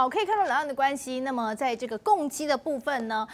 好，可以看到两岸的关系。那么在这个共机的部分呢，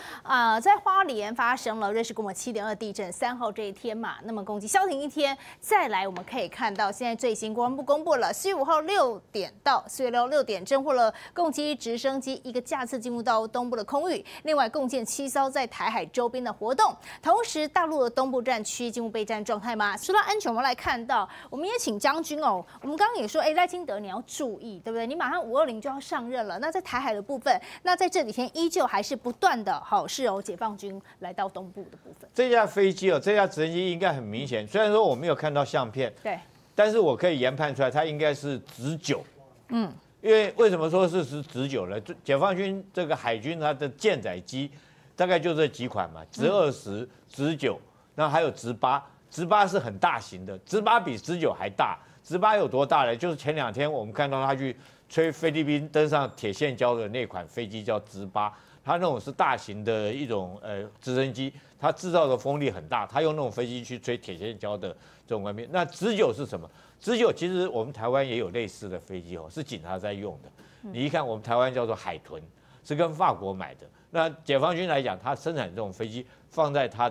在花莲发生了瑞士规模7.2地震，3号这一天嘛，那么共机消停一天。再来，我们可以看到现在最新国防部公布了，4月5号6点到4月6号6点，侦获了共机直升机一个架次进入到东部的空域，另外共建7艘在台海周边的活动。同时，大陆的东部战区进入备战状态嘛。说到安全，我们来看到，我们也请将军哦，我们刚刚也说，赖清德你要注意，对不对？你马上520就要上任了。那在台海的部分，那在这几天依旧还是不断的好是由解放军来到东部的部分。这架飞机哦，这架直升机应该很明显，虽然说我没有看到相片，对，但是我可以研判出来，它应该是直九。嗯，因为为什么说是直九呢？解放军这个海军它的舰载机大概就这几款嘛，直20、直9，然后还有直8，直8是很大型的，直8比直9还大。直8有多大呢？就是前2天我们看到他去吹菲律宾登上铁线礁的那款飞机叫直8，它那种是大型的一种直升机，它制造的风力很大，它用那种飞机去吹铁线礁的这种官兵。那直9是什么？直9其实我们台湾也有类似的飞机哦，是警察在用的。你一看我们台湾叫做海豚，是跟法国买的。那解放军来讲，它生产这种飞机放在它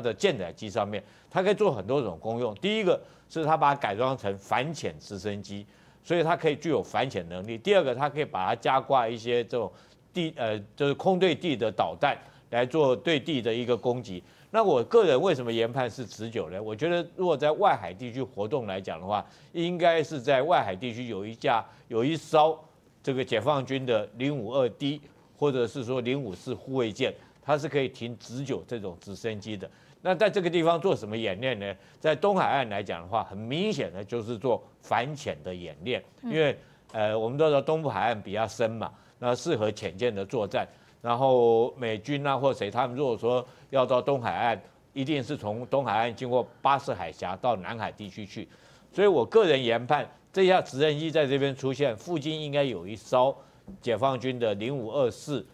的舰载机上面，它可以做很多种功用。第一个是它把它改装成反潜直升机，所以它可以具有反潜能力。第二个，它可以把它加挂一些这种就是空对地的导弹来做对地的一个攻击。那我个人为什么研判是直9呢？我觉得如果在外海地区活动来讲的话，应该是在外海地区有一艘这个解放军的052D， 或者是说054护卫舰，它是可以停直9这种直升机的。那在这个地方做什么演练呢？在东海岸来讲的话，很明显的就是做反潜的演练，因为我们都知道东部海岸比较深嘛，那适合潜舰的作战。然后美军啊或谁，他们如果说要到东海岸，一定是从东海岸经过巴士海峡到南海地区去。所以我个人研判，这架直升机在这边出现，附近应该有一艘解放军的054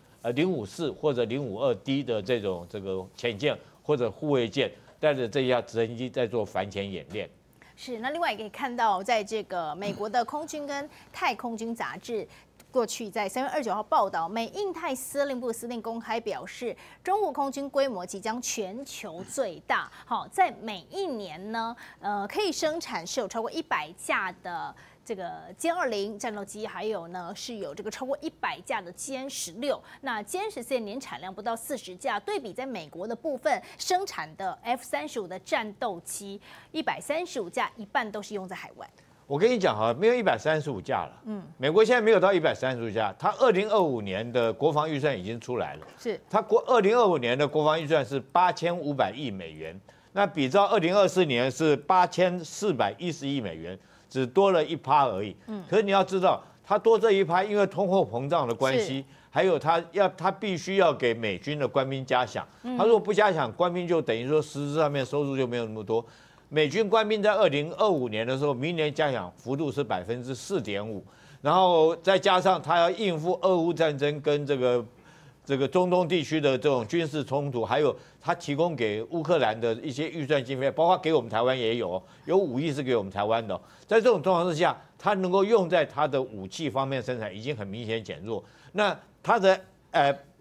或者052D 的这个潜舰。或者护卫舰带着这架直升机在做反潜演练。是，那另外也可以看到，在这个美国的空军跟太空军杂志。过去在3月29号报道，美印太司令部司令公开表示，中国空军规模即将全球最大。好，在每一年呢，可以生产是有超过100架的这个歼20战斗机，还有呢是有这个超过100架的歼16。那歼14年产量不到40架，对比在美国的部分生产的 F-35的战斗机135架，一半都是用在海外。我跟你讲哈，没有135架了。嗯，美国现在没有到135架，它2025年的国防预算已经出来了。是，它2025年的国防预算是8500亿美元，那比照2024年是8410亿美元，只多了1%而已。嗯，可是你要知道，它多这1%，因为通货膨胀的关系，还有它必须要给美军的官兵加饷。他如果不加饷，官兵就等于说实质上面收入就没有那么多。美军官兵在2025年的时候，明年加饷幅度是4.5%，然后再加上他要应付俄乌战争跟这个中东地区的这种军事冲突，还有他提供给乌克兰的一些预算经费，包括给我们台湾也有5亿是给我们台湾的。在这种状况之下，他能够用在他的武器方面生产已经很明显减弱。那他的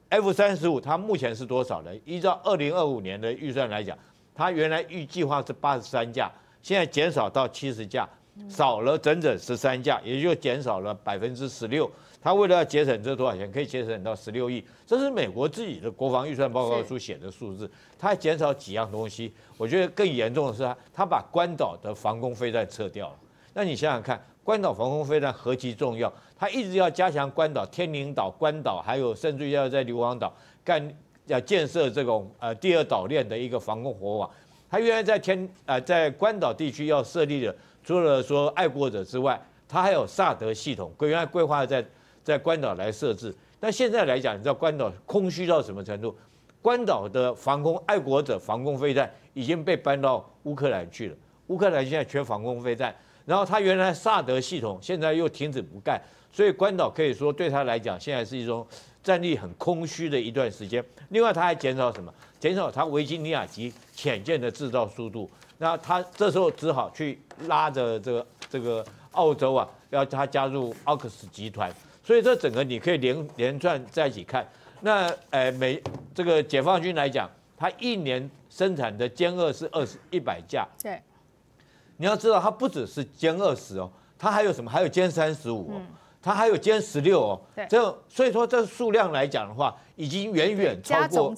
F-35，他目前是多少呢？依照2025年的预算来讲。它原来预计划是83架，现在减少到70架，少了整整13架，也就减少了16%。它为了要节省这多少钱，可以节省到16亿，这是美国自己的国防预算报告书写的数字。它还减少几样东西，我觉得更严重的是它把关岛的防空飞弹撤掉了。那你想想看，关岛防空飞弹何其重要，它一直要加强关岛、天宁岛、关岛，还有甚至要在硫磺岛要建设这种第二岛链的一个防空火网。他原来在关岛地区要设立的，除了说爱国者之外，他还有萨德系统，原来规划在关岛来设置。但现在来讲，你知道关岛空虚到什么程度？关岛的爱国者防空飞弹已经被搬到乌克兰去了，乌克兰现在缺防空飞弹，然后他原来萨德系统现在又停止不干，所以关岛可以说对他来讲现在是一种。战力很空虚的一段时间，另外他还减少什么？减少他维吉尼亚级潜舰的制造速度。那他这时候只好去拉着这个澳洲啊，要他加入奥克斯集团。所以这整个你可以连串在一起看。那这个解放军来讲，它一年生产的歼2是100架。对，你要知道它不只是歼20哦，它还有什么？还有歼35哦。它还有歼16哦，这所以说这数量来讲的话，已经远远超过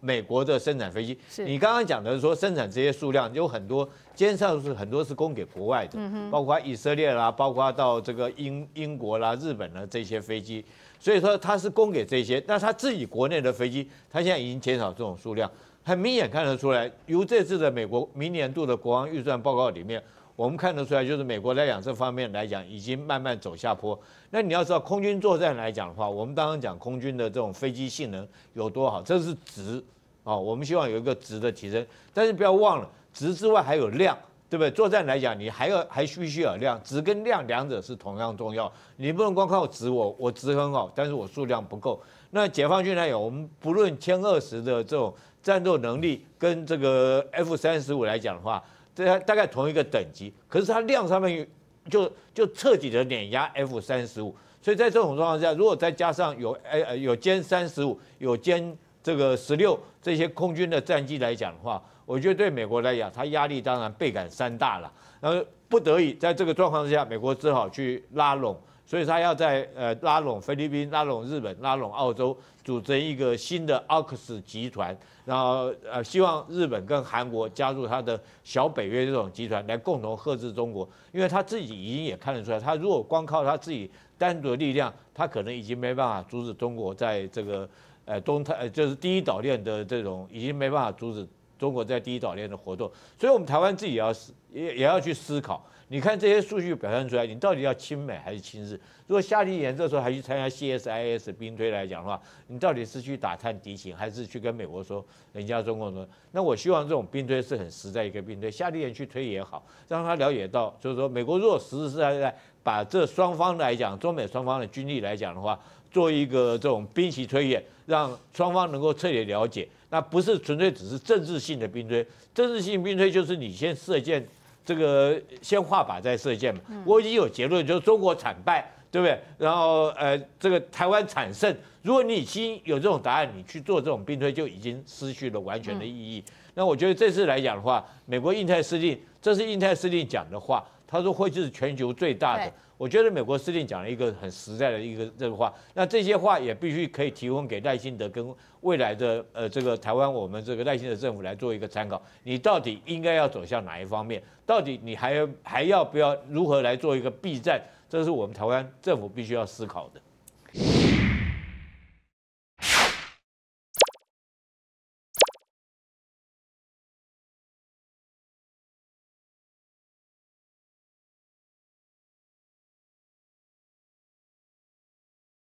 美国的生产飞机。你刚刚讲的是说生产这些数量有很多，歼上是很多是供给国外的，包括以色列啦，包括到这个英国啦、日本啦这些飞机。所以说它是供给这些，那它自己国内的飞机，它现在已经减少这种数量，很明显看得出来。由这次的美国明年度的国防预算报告里面。我们看得出来，就是美国来讲这方面来讲，已经慢慢走下坡。那你要知道，空军作战来讲的话，我们当然讲空军的这种飞机性能有多好，这是值啊。我们希望有一个值的提升，但是不要忘了，值之外还有量，对不对？作战来讲，你还必须有量，值跟量两者是同样重要。你不能光靠值，我值很好，但是我数量不够。那解放军来讲，我们不论歼20的这种战斗能力跟这个 F-35来讲的话。大概同一个等级，可是它量上面就彻底的碾压 F-35， 所以在这种状况下，如果再加上有歼35、有歼这个16这些空军的战机来讲的话，我觉得对美国来讲，它压力当然倍感山大了。然后不得已在这个状况之下，美国只好去拉拢，所以它要在拉拢菲律宾、拉拢日本、拉拢澳洲，组成一个新的 AUKUS 集团。然后希望日本跟韩国加入他的小北约这种集团，来共同遏制中国。因为他自己已经也看得出来，他如果光靠他自己单独的力量，他可能已经没办法阻止中国在这个就是第一岛链的这种，已经没办法阻止中国在第一岛链的活动。所以，我们台湾自己也要去思考。你看这些数据表现出来，你到底要亲美还是亲日？如果夏立言这时候还去参加 CSIS 兵推来讲的话，你到底是去打探敌情，还是去跟美国说人家中共说？那我希望这种兵推是很实在一个兵推，夏立言去推也好，让他了解到，就是说美国如果实实在在把这双方来讲，中美双方的军力来讲的话，做一个这种兵棋推演，让双方能够彻底了解，那不是纯粹只是政治性的兵推，政治性兵推就是你先射箭。这个先画靶再射箭嘛，我已经有结论，就是中国惨败，对不对？然后这个台湾惨胜。如果你已经有这种答案，你去做这种兵推就已经失去了完全的意义。那我觉得这次来讲的话，美国印太司令，这是印太司令讲的话，他说会是全球最大的。我觉得美国司令讲了一个很实在的一个这个话，那这些话也必须可以提供给赖清德跟未来的这个台湾我们这个赖清德政府来做一个参考，你到底应该要走向哪一方面？到底你还要不要如何来做一个避战？这是我们台湾政府必须要思考的。